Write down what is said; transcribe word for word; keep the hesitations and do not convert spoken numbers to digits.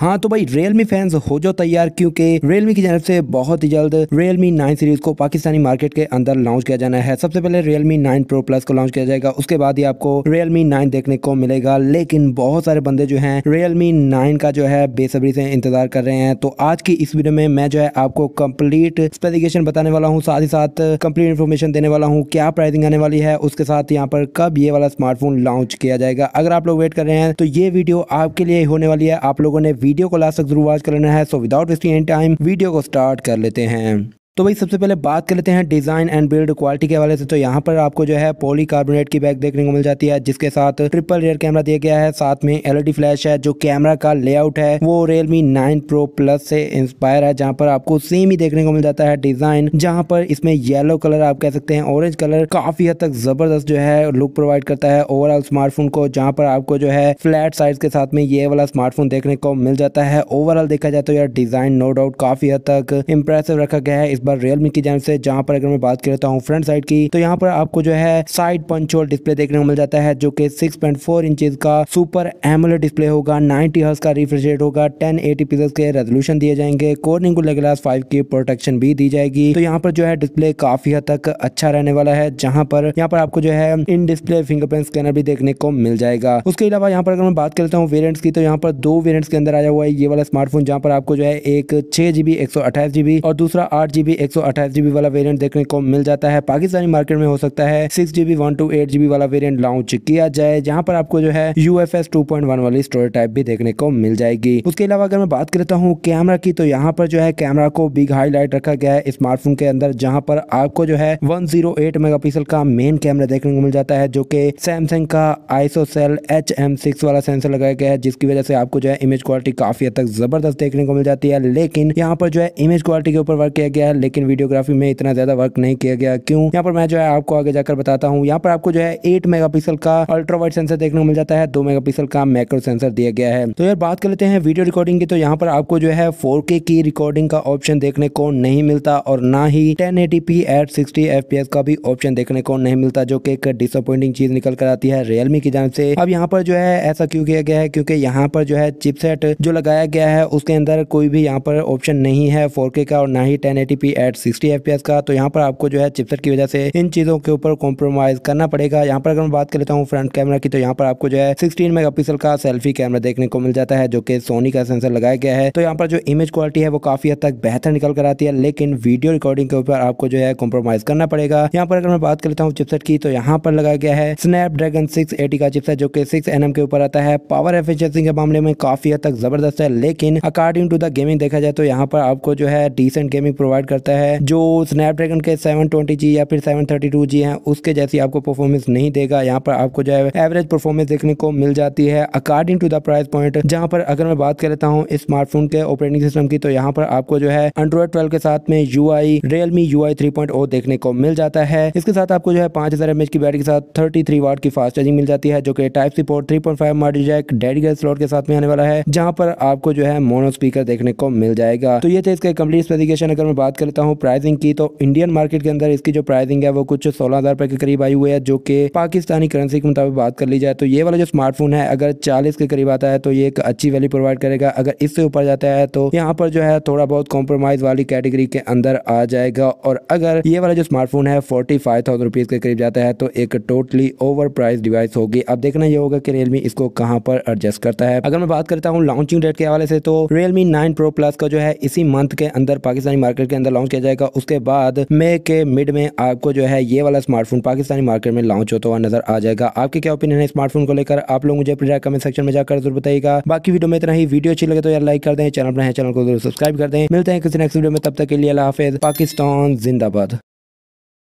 हाँ तो भाई रियलमी फैंस हो जाओ तैयार, क्योंकि रियलमी की जानब से बहुत ही जल्द रियलमी नाइन सीरीज को पाकिस्तानी मार्केट के अंदर लॉन्च किया जाना है। सबसे पहले रियलमी नाइन प्रो प्लस को लॉन्च किया जाएगा, उसके बाद ही आपको रियलमी नाइन देखने को मिलेगा। लेकिन बहुत सारे बंदे जो हैं रियलमी नाइन का जो है बेसब्री से इंतजार कर रहे हैं। तो आज की इस वीडियो में मैं जो है आपको कम्प्लीट स्पेसिफिकेशन बताने वाला हूँ, साथ ही साथ कम्प्लीट इन्फॉर्मेशन देने वाला हूँ, क्या प्राइसिंग आने वाली है, उसके साथ यहाँ पर कब ये वाला स्मार्टफोन लॉन्च किया जाएगा। अगर आप लोग वेट कर रहे हैं तो ये वीडियो आपके लिए होने वाली है। आप लोगों ने वीडियो को लास्ट तक जरूर वॉच करना है। So without wasting any time video को स्टार्ट कर लेते हैं। तो भाई सबसे पहले बात कर लेते हैं डिज़ाइन एंड बिल्ड क्वालिटी के हवाले से। तो यहाँ पर आपको जो है पॉलीकार्बोनेट की बैक देखने को मिल जाती है, जिसके साथ ट्रिपल रियर कैमरा दिया गया है, साथ में एलईडी फ्लैश है। जो कैमरा का लेआउट है वो रियलमी नाइन प्रो प्लस से इंस्पायर है, जहाँ पर आपको सेम ही देखने को मिल जाता है डिज़ाइन, जहाँ पर इसमें येलो कलर आप कह सकते हैं ऑरेंज कलर काफ़ी हद तक ज़बरदस्त जो है लुक प्रोवाइड करता है ओवरऑल स्मार्टफोन को, जहाँ पर आपको जो है फ्लैट साइज के साथ में ये वाला स्मार्टफोन देखने को मिल जाता है। ओवरऑल देखा जाए तो यार डिज़ाइन नो डाउट काफ़ी हद तक इम्प्रेसिव रखा गया है इस बार रियलमी की जानब से। जहां पर अगर मैं बात करता हूं फ्रंट साइड की, तो यहां पर आपको जो है साइड पंच होल डिस्प्ले देखने को मिल जाता है, जो कि सिक्स पॉइंट फोर इंचेस का सुपर एमोलेड डिस्प्ले होगा, नाइंटी हर्ट्ज का रिफ्रेश रेट होगा, टेन एटी पिक्सल के रेजोल्यूशन दिए जाएंगे, कॉर्निंग गुल्ला ग्लास फाइव की प्रोटेक्शन भी दी जाएगी। तो यहाँ पर जो है डिस्प्ले काफी हद तक अच्छा रहने वाला है, जहाँ पर यहाँ पर आपको जो है इन डिस्प्ले फिंगरप्रिंट स्कैनर भी देखने को मिल जाएगा। उसके अलावा यहाँ पर अगर मैं बात करता हूँ वेरियंट्स की, तो यहाँ पर दो वेरियंट्स के अंदर आया हुआ है ये वाला स्मार्टफोन, जहाँ पर आपको जो है एक छह जीबी एक सौ अट्ठाईस जीबी और दूसरा आठ जीबी एक सौ अट्ठाईस जीबी वाला वेरिएंट देखने को मिल जाता है। पाकिस्तानी मार्केट में हो सकता है six GB one two eight GB वाला वेरिएंट लॉन्च किया जाए, जहां पर आपको जो है यूएफएस टू पॉइंट वन वाली स्टोरेज टाइप भी देखने को मिल जाएगी। उसके अलावा अगर मैं बात करता हूं कैमरा की, तो यहां पर जो है कैमरा को बिग हाईलाइट रखा गया है स्मार्टफोन के अंदर, जहां पर आपको जो है one zero eight mega pixel का मेन कैमरा देखने को मिल जाता है, जो की सैमसंग का आइसोसेल एच एम सिक्स वाला सेंसर लगाया गया है, जिसकी वजह से आपको जो है इमेज क्वालिटी काफी हद तक जबरदस्त देखने को मिल जाती है। लेकिन यहाँ पर जो है इमेज क्वालिटी के ऊपर वर्क किया गया है, लेकिन वीडियोग्राफी में इतना ज्यादा वर्क नहीं किया गया। क्यों, यहाँ पर मैं जो है आपको आगे जाकर बताता हूँ। यहाँ पर आपको जो है एट मेगापिक्सल का अल्ट्रा वाइड सेंसर देखने को मिल जाता है, दो मेगापिक्सल का मैक्रो सेंसर दिया गया है। तो यार बात कर लेते हैं वीडियो रिकॉर्डिंग की, तो यहाँ पर आपको जो है फोर के की रिकॉर्डिंग का ऑप्शन देखने को नहीं मिलता और ना ही ten eighty P at sixty FPS का भी ऑप्शन देखने को नहीं मिलता, जो कि एक डिसअपॉइंटिंग चीज निकल कर आती है रियलमी की जानब से। अब यहाँ पर जो है ऐसा क्यों किया गया है, क्योंकि यहाँ पर जो है चिपसेट जो लगाया गया है उसके अंदर कोई भी यहाँ पर ऑप्शन नहीं है फोर के का और ना ही ten eighty P at sixty F P S का। तो यहाँ पर आपको जो है चिपसेट की वजह से इन चीजों के ऊपर कॉम्प्रोमाइज करना पड़ेगा। यहाँ पर अगर मैं बात कर लेता हूँ फ्रंट कैमरा की, तो यहाँ पर आपको जो है सिक्सटीन मेगापिक्सल का सेल्फी कैमरा देखने को मिल जाता है, जो कि सोनी का सेंसर लगाया गया है। तो यहाँ पर जो इमेज क्वालिटी है वो काफी हद तक बेहतर निकल कर आती है, लेकिन वीडियो रिकॉर्डिंग के ऊपर आपको जो है कॉम्प्रोमाइज करना पड़ेगा। यहाँ पर अगर मैं बात कर लेता हूँ चिपसेट की, तो यहाँ पर लगाया गया है स्नैपड्रैगन सिक्स एटी का चिपसेट, जो कि सिक्स एनएम के ऊपर आता है। पावर एफिशिएंसी के मामले में काफी हद तक जबरदस्त है, लेकिन अकॉर्डिंग टू द गेमिंग देखा जाए तो यहाँ पर आपको जो है डिसेंट गेमिंग प्रोवाइड करता है, जो स्नैपड्रैगन के सेवन ट्वेंटी जी या फिर सेवन थर्टी टू जी हैं उसके जैसी आपको परफॉर्मेंस नहीं देगा। यहाँ पर आपको जो है एवरेज परफॉर्मेंस देखने को मिल जाती है according to the price point. जहाँ पर अगर मैं बात कर लेता हूँ स्मार्टफोन के ऑपरेटिंग सिस्टम की, तो यहाँ पर आपको जो है एंड्रॉइड ट्वेल्व के साथ में UI Realme UI three point O देखने को मिल जाता है। इसके साथ आपको जो है पांच हजार एमएच की बैटरी के साथ थर्टी थ्री वाट की फास्ट चार्जिंग मिल जाती है, जो कि type C port three point five micro jack dedicated slot के साथ में आने वाला है, जहाँ पर आपको जो है मोनो स्पीकर देखने को मिल जाएगा। तो ये थे इसके कम्प्लीट स्पेसिफिकेशन। अगर मैं बात कर लेता हूँ प्राइसिंग की, तो इंडियन मार्केट के अंदर इसकी जो प्राइसिंग है वो कुछ सोलह हजार रुपए के करीब आई हुई है, जो कि पाकिस्तानी करेंसी के मुताबिक बात कर ली जाए तो ये वाला जो स्मार्टफोन है अगर चालीस के करीब आता है तो ये एक अच्छी वैल्यू प्रोवाइड करेगा। अगर इससे ऊपर जाता है तो यहाँ पर जो है थोड़ा बहुत कॉम्प्रोमाइज वाली कैटेगरी के अंदर आ जाएगा, और अगर ये वाला जो स्मार्टफोन है फोर्टी फाइव थाउजेंड रुपीज के करीब जाता है तो एक टोटली ओवर प्राइस डिवाइस होगी। अब देखना यह होगा कि रियलमी इसको कहाँ पर एडजस्ट करता है। अगर मैं बात करता हूँ लॉन्चिंग डेट के हवाले से, तो रियलमी नाइन प्रो प्लस का जो है इसी मंथ के अंदर पाकिस्तानी मार्केट के अंदर लॉन्च किया जाएगा। उसके बाद मई के मिड में आपको जो है ये वाला स्मार्टफोन पाकिस्तानी मार्केट में लॉन्च होता हुआ नजर आ जाएगा। आपके क्या ओपिनियन है स्मार्टफोन को लेकर, आप लोग मुझे अपने कमेंट सेक्शन में जाकर जरूर बताइएगा। बाकी वीडियो में इतना ही। वीडियो अच्छी लगे तो यार लाइक कर दें, चैनल पर है चैनल को जरूर सब्सक्राइब कर दें। मिलते हैं किसी नेक्स्ट वीडियो में, तब तक के लिए अल्लाह हाफिज। पाकिस्तान जिंदाबाद।